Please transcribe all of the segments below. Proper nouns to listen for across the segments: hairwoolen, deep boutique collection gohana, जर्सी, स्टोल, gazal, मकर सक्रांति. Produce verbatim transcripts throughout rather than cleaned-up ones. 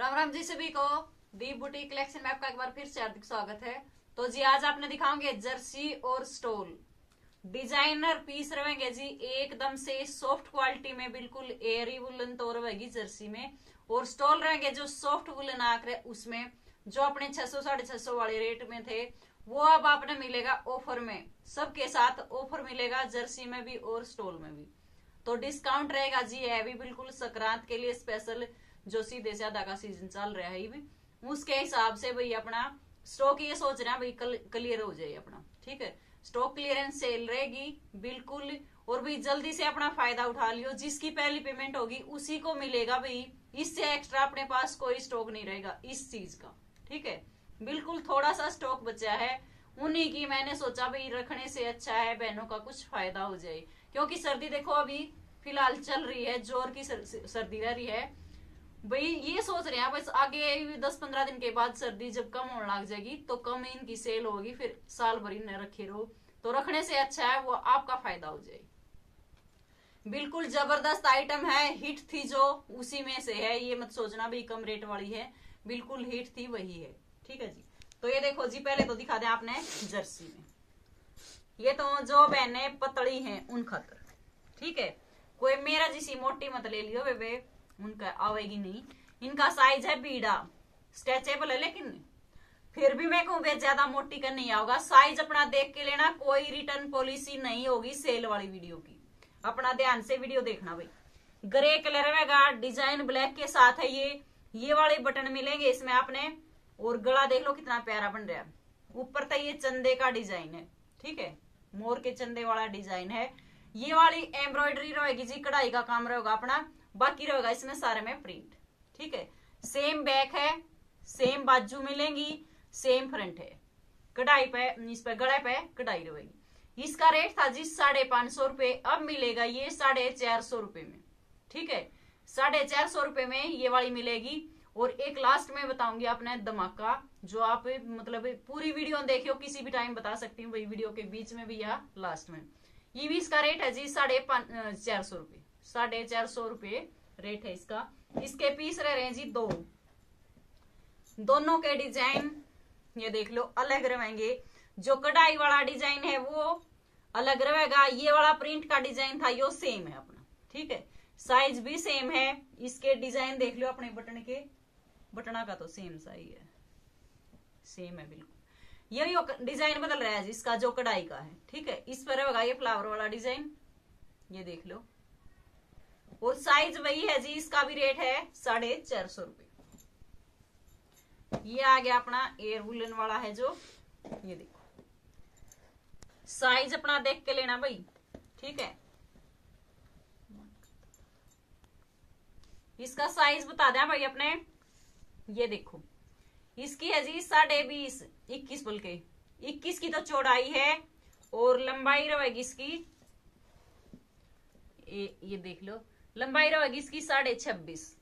राम राम जी सभी को दीप boutique collection में आपका एक बार फिर से हार्दिक स्वागत है। तो जी आज आपने दिखाओगे जर्सी और स्टोल डिजाइनर पीस रहेंगे जी, एकदम से सॉफ्ट क्वालिटी में, बिल्कुल एयरी वुलन तो रहेगी जर्सी में, और स्टोल रहेंगे जो सॉफ्ट वुलन आकर है उसमें, जो अपने छह सौ साढ़े छह सौ वाले रेट में थे वो अब आपने मिलेगा ऑफर में, सबके साथ ऑफर मिलेगा जर्सी में भी और स्टोल में भी। तो डिस्काउंट रहेगा जी, है भी बिल्कुल संक्रांत के लिए स्पेशल, जो सीधे से आधा का सीजन चल रहा है भी, उसके हिसाब से भाई अपना स्टॉक ये सोच रहे हैं भाई कल, क्लियर हो जाए अपना, ठीक है। स्टॉक क्लियरेंस सेल रहेगी बिल्कुल, और भाई जल्दी से अपना फायदा उठा लियो। जिसकी पहली पेमेंट होगी उसी को मिलेगा भाई, इससे एक्स्ट्रा अपने पास कोई स्टॉक नहीं रहेगा इस चीज का, ठीक है। बिल्कुल थोड़ा सा स्टॉक बचा है, उन्हीं की मैंने सोचा भाई रखने से अच्छा है बहनों का कुछ फायदा हो जाए, क्योंकि सर्दी देखो अभी फिलहाल चल रही है, जोर की सर्दी रह रही है भाई। ये सोच रहे हैं बस आगे दस पंद्रह दिन के बाद सर्दी जब कम होने लग जाएगी तो कम इनकी सेल होगी, फिर साल भर न रखे रहो, तो रखने से अच्छा है वो आपका फायदा हो जाए। बिल्कुल जबरदस्त आइटम है, हिट थी जो उसी में से है, ये मत सोचना भाई कम रेट वाली है, बिल्कुल हिट थी वही है, ठीक है जी। तो ये देखो जी, पहले तो दिखा दें आपने जर्सी में, ये तो जो बहने पतली हैं उन खातर, ठीक है। कोई मेरा जिसी मोटी मत ले लियो बेबे, उनका आवेगी नहीं। इनका साइज है बीड़ा, स्ट्रेचेबल है, लेकिन फिर भी मैं कहूँ ज्यादा मोटी का नहीं आओगा, साइज अपना देख के लेना, कोई रिटर्न पॉलिसी नहीं होगी सेल वाली वीडियो की, अपना ध्यान से वीडियो देखना भाई। ग्रे कलर रहेगा, डिजाइन ब्लैक के साथ है, ये ये वाले बटन मिलेंगे इसमें आपने, और गला देख लो कितना प्यारा बन रहा है। ऊपर तक ये चंदे का डिजाइन है, ठीक है, मोर के चंदे वाला डिजाइन है। ये वाली एम्ब्रॉयडरी रहेगी जी, कढ़ाई का काम रहेगा अपना, बाकी रहेगा इसमें सारे में प्रिंट, ठीक है। सेम बैक है, सेम बाजू मिलेंगी, सेम फ्रंट है, कढ़ाई पे इस पे गले पे कढ़ाई रहेगी। इसका रेट था जी साढ़े पांच सौ रुपए, अब मिलेगा ये साढ़े चार सौ रुपए में, ठीक है। साढ़े चार सौ रुपए में ये वाली मिलेगी। और एक लास्ट में बताऊंगी आपने धमाका, जो आप मतलब पूरी वीडियो देखियो, किसी भी टाइम बता सकती हूँ वही वीडियो के बीच में भी या लास्ट में। ये भी इसका रेट है जी साढ़े पाँच चार सौ रुपये साढ़े चार सौ रुपये रेट है इसका। इसके पीस रह रहे हैं जी दो, दोनों के डिजाइन ये देख लो अलग रहेंगे। जो कढ़ाई वाला डिजाइन है वो अलग रहेगा, ये वाला प्रिंट का डिजाइन था यो सेम है अपना, ठीक है। साइज भी सेम है, इसके डिजाइन देख लो अपने बटन के, बटना का तो सेम साइज है, सेम है बिल्कुल। ये डिजाइन बदल रहा है इसका जो कढ़ाई का है, ठीक है। इस पर होगा ये फ्लावर वाला डिजाइन, ये देख लो, और साइज वही है जी। इसका भी रेट है साढ़े चार सौ रुपये। ये आ गया अपना एयर वुलन वाला है जो, ये देखो साइज अपना देख के लेना भाई, ठीक है। इसका साइज बता दें भाई अपने, ये देखो इसकी है जी साढ़े बीस इक्कीस बल्कि इक्कीस की तो चौड़ाई है, और लंबाई रहेगी इसकी ये, ये देख लो लंबाई रहेगी इसकी साढ़े छब्बीस,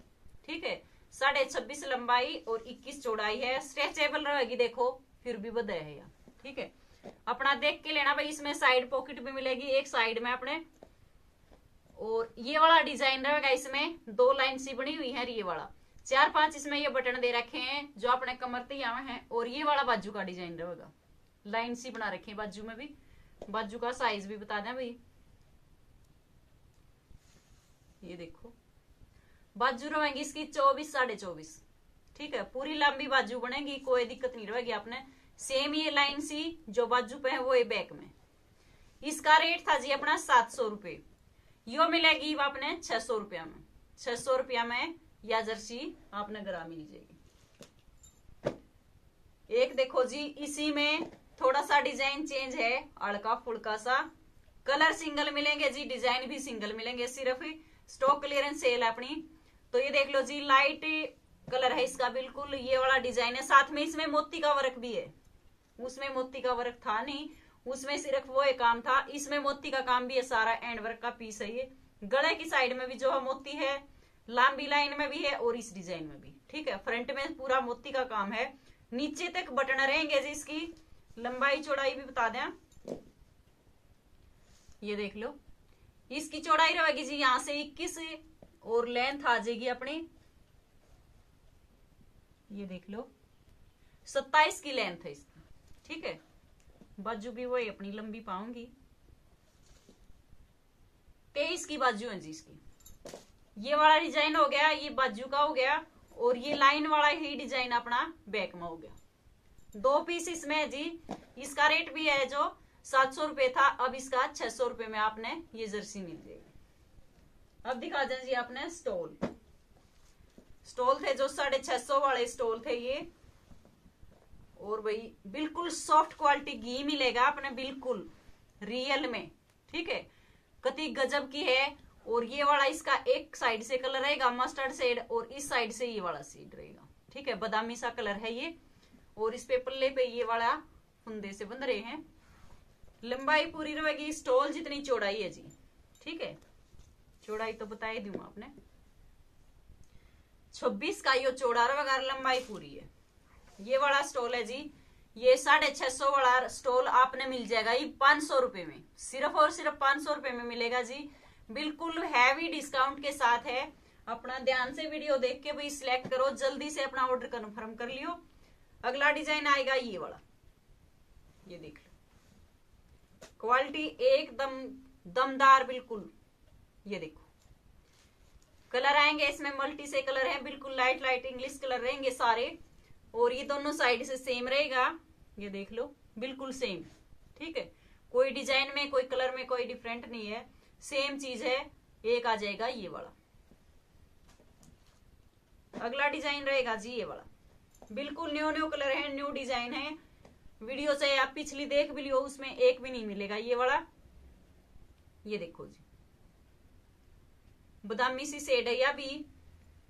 ठीक है। साढ़े छब्बीस लंबाई और इक्कीस चौड़ाई है, स्ट्रेचेबल रहेगी, देखो फिर भी बदे है यार, ठीक है। अपना देख के लेना भाई, इसमें साइड पॉकेट भी मिलेगी एक साइड में अपने, और ये वाला डिजाइन रहेगा, इसमें दो लाइन सी बनी हुई है, ये वाला चार पांच इसमें ये बटन दे रखे हैं जो अपने कमर तक आवे हैं, और ये वाला बाजू का डिजाइन रहेगा, लाइन सी बना रखे बाजू में भी। बाजू का साइज भी बता दें भाई, ये देखो बाजू रहेगी इसकी चौबीस साढ़े चौबीस, ठीक है। पूरी लंबी बाजू बनेगी, कोई दिक्कत नहीं रहेगी आपने। सेम ये लाइन सी जो बाजू पे है वो ये बैक में। इसका रेट था जी अपना सात सौ रुपये, यो मिलेगी आपने छह सौ रुपया में, छह सौ रुपया में या जर्सी आपने ग्राम मिल जाएगी। एक देखो जी इसी में थोड़ा सा डिजाइन चेंज है, अड़का फुड़का सा, कलर सिंगल मिलेंगे जी, डिजाइन भी सिंगल मिलेंगे, सिर्फ स्टॉक क्लियरेंस सेल है अपनी। तो ये देख लो जी लाइट कलर है इसका बिल्कुल, ये वाला डिजाइन है, साथ में इसमें मोती का वर्क भी है, उसमें मोती का वर्क था नहीं, उसमें सिर्फ वो एक काम था, इसमें मोती का काम भी है सारा, एंड वर्क का पीस है ये। गले की साइड में भी जो है मोती है, लंबी लाइन में भी है और इस डिजाइन में भी, ठीक है। फ्रंट में पूरा मोती का काम है, नीचे तक बटन रहेंगे जी। इसकी लंबाई चौड़ाई भी बता दें, ये देख लो इसकी चौड़ाई रहेगी जी यहाँ से इक्कीस, और लेंथ आ जाएगी अपनी ये देख लो सत्ताईस की लेंथ है इसकी, ठीक है। बाजू भी वही अपनी लंबी पाऊंगी, तेईस की बाजू है जी इसकी। ये वाला डिजाइन हो गया, ये बाजू का हो गया, और ये लाइन वाला ही डिजाइन अपना बैक में हो गया। दो पीस इसमें है जी। इसका रेट भी है जो सात सौ रुपये था, अब इसका छह सौ रुपये में आपने ये जर्सी मिल जाएगी। अब दिखा दें जी आपने स्टोल, स्टोल थे जो साढ़े छह सौ वाले स्टोल थे ये। और भाई बिल्कुल सॉफ्ट क्वालिटी घी मिलेगा आपने, बिल्कुल रियल में, ठीक है। कति गजब की है। और ये वाला इसका एक साइड से कलर रहेगा मस्टर्ड शेड, और इस साइड से ये वाला शेड रहेगा, ठीक है। बादामी सा कलर है ये। और इस पे पल्ले पे ये वाला फंदे से बंध रहे हैं। लंबाई पूरी रहेगी स्टोल जितनी चौड़ाई है जी, ठीक है। चौड़ाई तो बता ही दूं आपने, छब्बीस का ये चौड़ा रहेगा, लंबाई पूरी है। ये वाला स्टोल है जी, ये साढ़े छह सौ वाला स्टोल आपने मिल जाएगा ये पांच सौ रुपए में, सिर्फ और सिर्फ पांच सौ रुपए में मिलेगा जी, बिल्कुल हैवी डिस्काउंट के साथ है। अपना ध्यान से वीडियो देख के भाई सिलेक्ट करो, जल्दी से अपना ऑर्डर कंफर्म कर लियो। अगला डिजाइन आएगा ये वाला, ये देख लो क्वालिटी एकदम दमदार बिल्कुल। ये देखो कलर आएंगे इसमें, मल्टी से कलर है, बिल्कुल लाइट लाइट इंग्लिश कलर रहेंगे सारे। और ये दोनों साइड से सेम रहेगा, ये देख लो बिल्कुल सेम, ठीक है। कोई डिजाइन में कोई कलर में कोई डिफरेंट नहीं है, सेम चीज है। एक आ जाएगा ये वाला। अगला डिजाइन रहेगा जी ये वाला, बिल्कुल न्यू न्यू कलर है, न्यू डिजाइन है। वीडियो चाहे आप पिछली देख भी लियो, उसमें एक भी नहीं मिलेगा ये वाला। ये देखो जी बदामी सी शेड है, या भी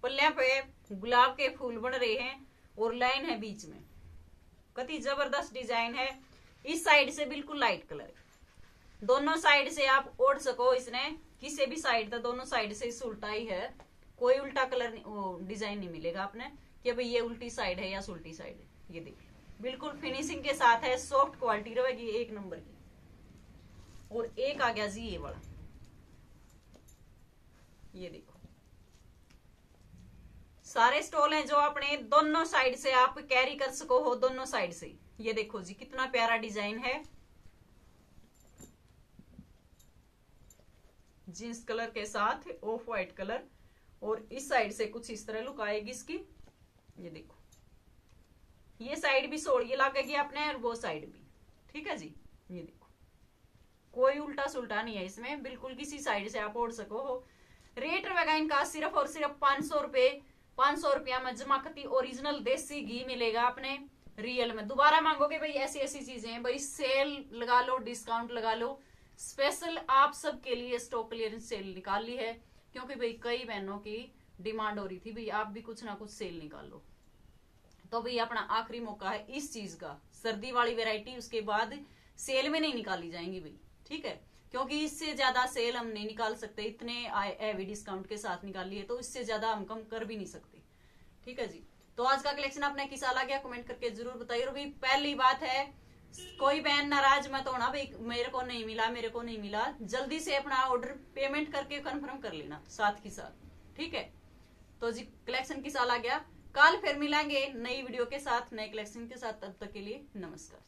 पल्ले पे गुलाब के फूल बन रहे हैं और लाइन है बीच में। कति जबरदस्त डिजाइन है। इस साइड से बिल्कुल लाइट कलर, दोनों साइड से आप ओढ़ सको। इसने किसी भी साइड था, दोनों साइड से इस उल्टा ही है, कोई उल्टा कलर नहीं, डिजाइन नहीं मिलेगा आपने कि भाई ये उल्टी साइड है या उल्टी साइड है। ये देखिए बिल्कुल फिनिशिंग के साथ है, सॉफ्ट क्वालिटी रहेगी एक नंबर की। और एक आ गया जी ये वाला, ये देखो सारे स्टॉल हैं जो अपने दोनों साइड से आप कैरी कर सको हो, दोनों साइड से। ये देखो जी कितना प्यारा डिजाइन है, जींस कलर के साथ ऑफ व्हाइट कलर। और इस साइड से कुछ इस तरह लुक आएगी इसकी, ये देखो। ये साइड भी सोड़िए लगेगी आपने, और वो साइड भी, ठीक है जी। ये देखो कोई उल्टा सुल्टा नहीं है इसमें, बिल्कुल किसी साइड से आप ओढ़ सको हो। रेट रहेगा इनका सिर्फ और सिर्फ पांच सौ रुपए। पांच सौ रुपया में जमाकती ओरिजिनल देसी घी मिलेगा आपने रियल में। दोबारा मांगोगे भाई ऐसी ऐसी चीजें हैं भाई, सेल लगा लो, डिस्काउंट लगा लो। स्पेशल आप सबके लिए स्टॉक क्लियरेंस सेल निकाल ली है, क्योंकि भाई कई बहनों की डिमांड हो रही थी भाई आप भी कुछ ना कुछ सेल निकालो। तो भाई अपना आखिरी मौका है इस चीज का, सर्दी वाली वेरायटी। उसके बाद सेल में नहीं निकाली जाएंगी भाई, ठीक है, क्योंकि इससे ज्यादा सेल हम नहीं निकाल सकते। इतने हैवी डिस्काउंट के साथ निकाली है, तो इससे ज्यादा हम कम कर भी नहीं सकते, ठीक है जी। तो आज का कलेक्शन आपने कैसा लगा कमेंट करके जरूर बताइए। और भी पहली बात है, कोई बहन नाराज मत होना भाई मेरे को नहीं मिला मेरे को नहीं मिला। जल्दी से अपना ऑर्डर पेमेंट करके कन्फर्म कर लेना साथ के साथ, ठीक है। तो जी कलेक्शन कैसा लगा, कल फिर मिलेंगे नई वीडियो के साथ, नए कलेक्शन के साथ। तब तक के लिए नमस्कार।